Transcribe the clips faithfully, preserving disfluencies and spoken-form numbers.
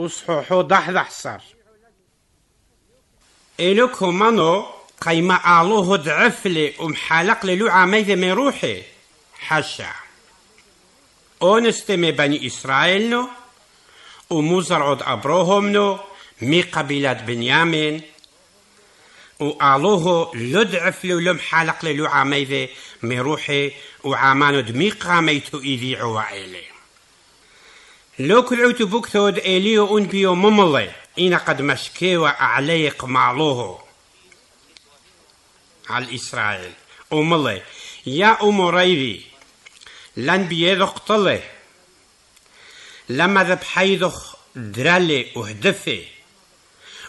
وصحوحو دحدح صار إلوكو مانو قيمة آلوه دعفلي ومحالق للو عميذ من روحي حشا أونستمي بني إسرائيل نو ومزرعود أبروهم نو مي قبيلات بنيامين وآلوه لدعفلي ولمحالق للو عميذ من روحي وعامانو دميق عميتو إذي عوائلي لو كلعوتو بكتود إليو أنبيو مملي إنا قد مشكيوا أعليق معلوه على إسرائيل أملي يا أموريدي لن بيدخ طلي لما ذبحيدخ درالي وهدفي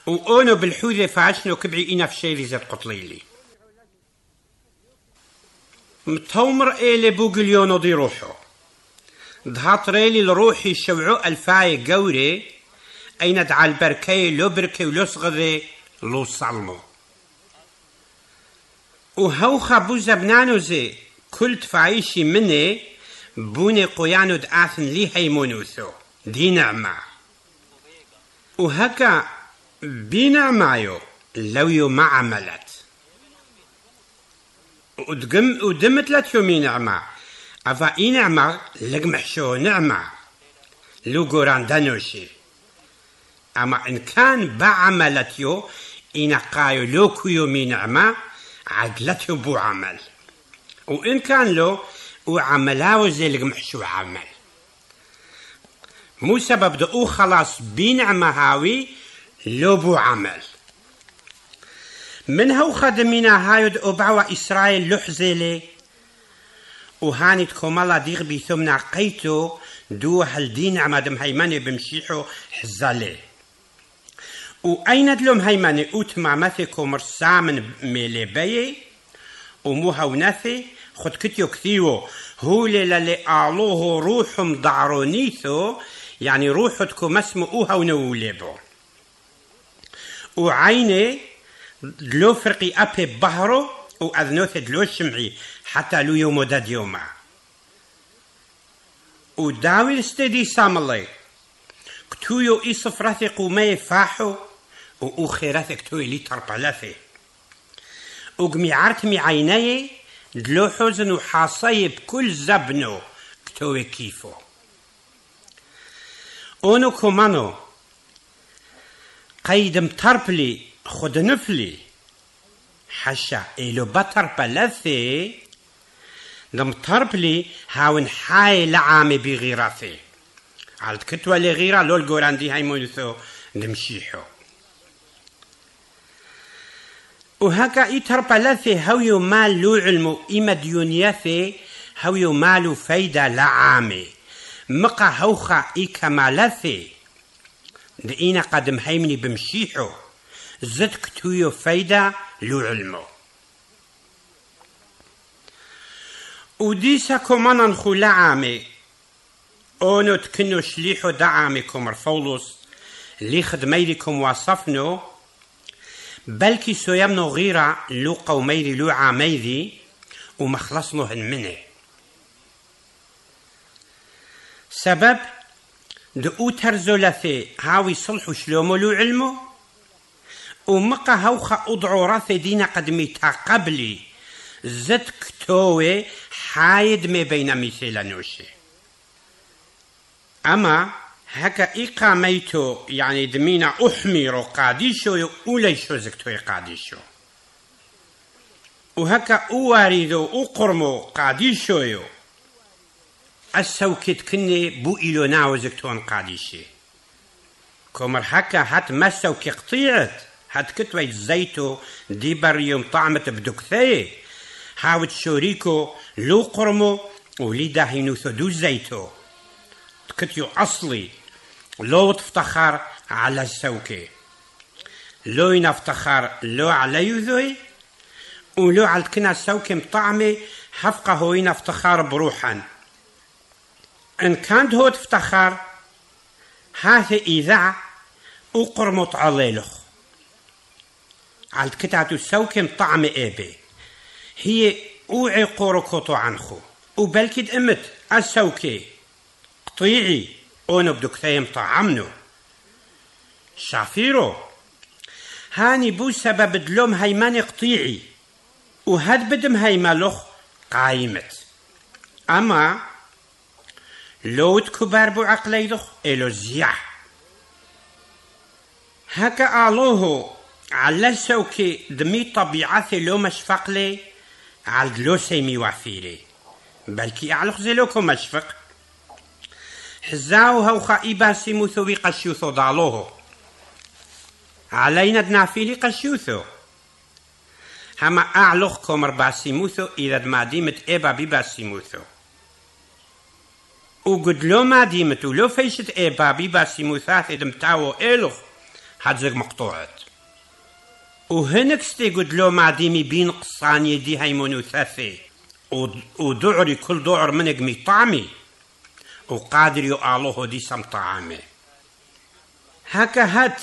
وأونو بالحوذة فعشنو كبعي إنا في شيري زد قطليلي متومر إلي بوغليونو دي روحو دهاتريلي لروحي شوعو الفاي قوري أين دعا البركي لو بركي ولو صغذي لو صلمو وهوخا بوزا بنانوزي كل تفايشي مني بوني قيانو دعاثن لي هيمونوثو دي نعمة وهكا بنعمايو لو يو ما عملت ودمت لاتيو مي نعمة أفا إي نعمة لقمحشو نعمة لو قران دانوشي أما إن كان بعملتيو إن قايو لوكيو من نعمة عدلتيو بعمل وإن كان لو وعملاو زي لقمحشو عمل مو سبب دقو خلاص بنعمة هاوي لو بعمل من هو خدمينا هايو دقو بعوا إسرائيل لحزيلي وهانت كومالا ديغ بيثمنا قيتو دو هالدين عمادم هيماني بمشيحو حزالي وأين دلوم هيماني أوتما مثي كومر سامن ميلي بيي وموها ونثي خد كتيو كثيو هو للي أعلوه روحهم دعرونيثو يعني روحو تكو مسمو أوها ونوليبو وعيني دلو فرقي أبي بهرو وأذنوثي دلو شمعي حتى لو يومو داد يوما وداوي الستدي ساملي كتويو إيصف راثق ومي فاحو وأخي راثق توي لي تربلاثي وقمي عرتمي عيني دلو حزن وحاصي بكل زبنو كتوي كيفو أونو كومانو قيدم تربلي خد نفلي حشا إلو بتربلاثي لم تربلي هاون حاي لعامي بغيراثي على الكتوى اللي غيرا لول قوراندي هاي مولثو نمشيحو وهكا اي تربلاثي هاويو مال لو علمو ايما ديونياثي هاويو مالو فايدة لعامي مقا هوخا اي كمالاثي دقينا قدم هايمني بمشيحو زد كتويو فايدة لو علمو وديسا كومانا نخولا عامي اونو تكنو شليحو دا عاميكم رفولوس لي خدميلكم وصفنو بلكي سويمنو غيرا لو قوميلي لو عاميلي ومخلصنو هن منه سبب دقو ترزولاثي هاوي صلحو شلومو لو علمو ومقا هوخا اضعو راثي دينا قدمي تاقبلي زد كتوي حايد ما بين مثيلا نوشي أما هكا إقاميتو يعني دمينا أحميرو قاديشو أوليشو زكتوي قاديشو وهكا أواردو أقرمو قاديشو السوكت كني بو إلو ناو زكتون قاديشي كومر هكا هات مسوكي قطيعت هات كتوي زيتو دي بريوم طعمت بدكثي هاوت شوريكو لو قرمو وليدا هينوثو دو زيتو تكتيو أصلي لو تفتخر على السوكي لو ينفتخر لو على يذوي ولو على الكنا السوكي مطعمي حفقه هو ينفتخر بروحا إن كانت هو تفتخر هاثي إذاع وقرمو تعليلوخ على الكتاتو السوكي مطعمي إيبي هي اوعي قوركوتو عنخو وبالكي دأمت السوكي قطيعي اونو بدو كثيم طعمنو شعفيرو هاني بو سبب دلوم هيمان قطيعي وهد بدم هيمالوخ قايمت. أما لود كبار بو عقليدوخ إلو زيع هكا آلوهو على سوكي دمي طبيعة لو مشفق لي على دلو سيمي وعفيري بلكي أعلق زلوكو مشفق حزاوها وخائبا سيموثوي قشيوثو دالوهو علينا دنافيلي قشيوثو هما أعلق كومر باسيموثو إذا ما ديمت إبا بباسيموثو وقد لو ما ديمت ولو فيشت إبا بباسيموثات إذا متاو إلوخ هتزق مقطوعت وهنك ستيقود لو ما ديمي بين قصاني دي هيمونو ثافي ودعري كل دعر منك مطعمي وقادر يقالوه دي سمطعامي هكا هات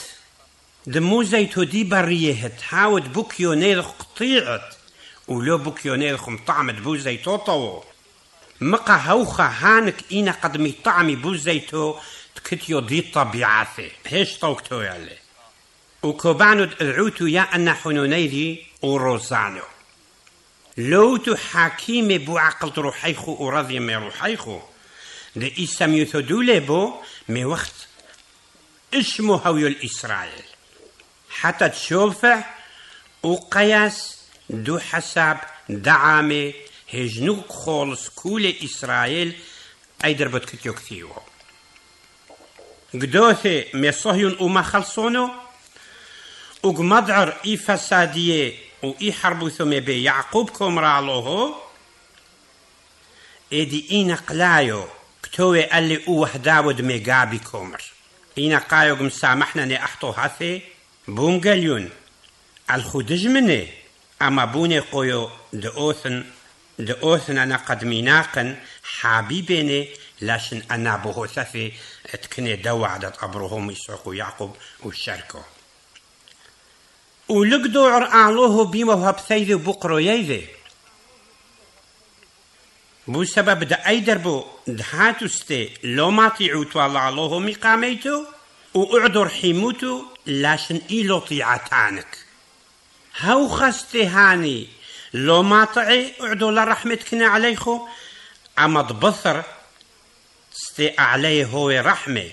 دمو زيتو دي بريهت هاود بوكيونير قطيعت ولو بوكيونير خمطعمت بو زيتو طوو مقا هوخا هانك إنا قد مطعمي بو زيتو تكتيو دي طبيعاتي هيش طوكتو يالي وكوبانو دعوتو يا أن حنونيدي وروزانو لو تحاكيمي بو عقل روحيخو وراضي مي روحيخو دي إسام يثدو لبو مي وقت اسمو هويو الإسرائيل حتى تشوفه وقياس دو حساب دعامي هجنوك خالص كول إسرائيل أيدر بتكتيو كثيو قدوثي مي صهيون وما خلصونو وقمدعر إي فسادية وإي حربو ثمي بي يعقوب كومرالوهو إدي إينا قلايو كتوي قالي أوه داود ميقابي كومر إينا قايو قمسامحنا نأحطو هاثي بوم قليون الخدج مني أما بوني قويو دأوثن دأوثن أنا قد ميناقن حبيبيني لاشن أنا بوهو ثفي اتكني دو عدد أبروهم يسعقو يعقوب وشاركو ولقدور أعلوه بيما وهبثيذي بقرو ييذي بو سبب دا أيدر بو دهاتو ستي لو ما طيعو توالا علوه مقاميتو وأعدر حيموتو لاشن إيلو طيعتانك هاو خاستي هاني لو ما طعي أعدو لرحمتكنا عليخو أما ضبثر ستي عليه هو رحمة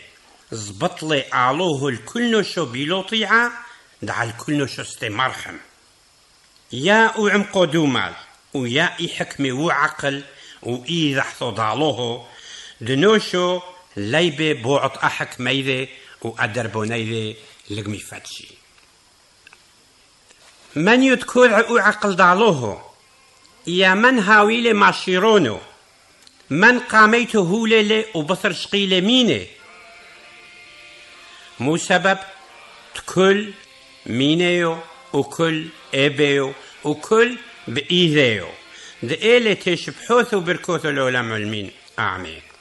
زبطلي أعلوه الكل شو بيلو طيعة دع الكل شستي مرحم يا وعمقو دومال ويا اي حكمي وعقل وإي ذحثو ضالوه دنوشو ليبي بوعط أحك ميذي وأدربونيذي لقمي فاتشي من يذكر وعقل ضالوه يا من هاويلي ماشيرونو من قاميتو هوليلي وبصر شقيلي ميني مو سبب تكل مينيو وكل إبيو وكل بإيذيو دقيلة تشبحوث وبركوث العلماء المين آمين.